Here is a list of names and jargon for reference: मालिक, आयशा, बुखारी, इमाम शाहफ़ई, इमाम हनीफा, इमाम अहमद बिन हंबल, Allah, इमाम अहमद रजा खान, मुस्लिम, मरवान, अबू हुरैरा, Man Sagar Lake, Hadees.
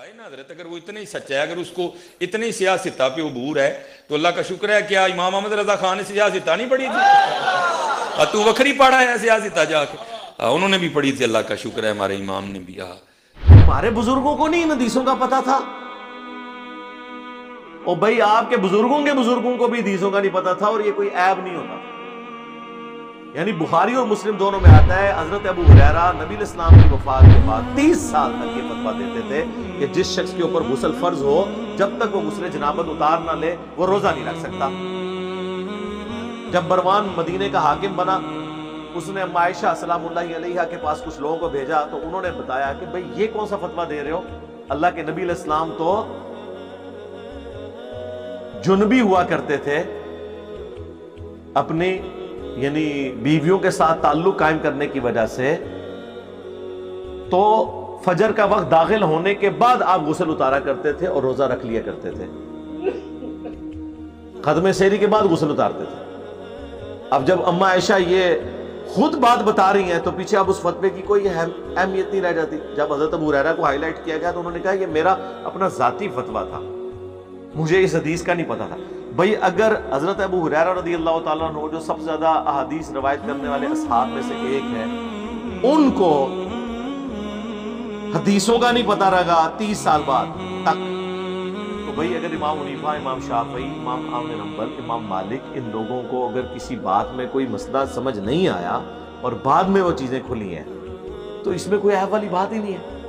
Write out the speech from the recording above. फलाए ना हजरत, अगर वो इतने ही सच्चा है, अगर उसको इतने ही सियासत पे अबूर है तो अल्लाह का शुक्र है। क्या इमाम अहमद रजा खान ने सियासत नहीं पढ़ी थी? तू वखरी पढ़ा है सियासत जाके, उन्होंने भी पढ़ी थी। अल्लाह का शुक्र है हमारे इमाम ने भी। हमारे बुजुर्गों को नहीं इन हदीसों का पता था। ओ भाई, आपके बुजुर्गों के बुजुर्गों को भी हदीसों का नहीं पता था, और ये कोई ऐब नहीं होता। यानी बुखारी और मुस्लिम दोनों में आता है, हजरत अबू हुरैरा नबी अलैहिस्सलाम की वफात के बाद 30 साल तक ये फतवा देते थे कि जिस शख्स के ऊपर गुस्ल फर्ज हो, जब तक वो गुस्ल जनाबत उतार ना ले, वो रोजा नहीं रख सकता। जब मरवान मदीने का हाकिम बना, उसने आयशा सलामुल्लाहि अलैहा के पास कुछ लोगों को भेजा, तो उन्होंने बताया कि भाई ये कौन सा फतवा दे रहे हो, अल्लाह के नबी अलैहिस्सलाम तो जुनबी हुआ करते थे, अपने यानी बीवियों के साथ ताल्लुक कायम करने की वजह से, तो फजर का वक्त दाखिल होने के बाद आप गुस्ल उतारा करते थे और रोजा रख लिया करते थे, खत्म सेहरी के बाद गुस्ल उतारते थे। अब जब अम्मा आयशा ये खुद बात बता रही हैं, तो पीछे अब उस फतवे की कोई अहमियत नहीं रह जाती। जब हजरत अबू हुरैरा को हाईलाइट किया गया तो उन्होंने कहा यह मेरा अपना जाती फतवा था, मुझे इस हदीस का नहीं पता था। भाई, अगर हजरत अबू हुरैरा रज़ी अल्लाह ताला अन्हु, जो सबसे ज्यादा अहादीस रवायत करने वाले अस्हाब में से एक है, उनको हदीसों का नहीं पता रहा 30 साल बाद तक, तो भाई अगर इमाम हनीफा, इमाम शाहफ़ई, इमाम अहमद बिन हंबल, इमाम मालिक, इन लोगों को अगर किसी बात में कोई मसला समझ नहीं आया और बाद में वो चीजें खुली हैं, तो इसमें कोई ऐब वाली बात ही नहीं है।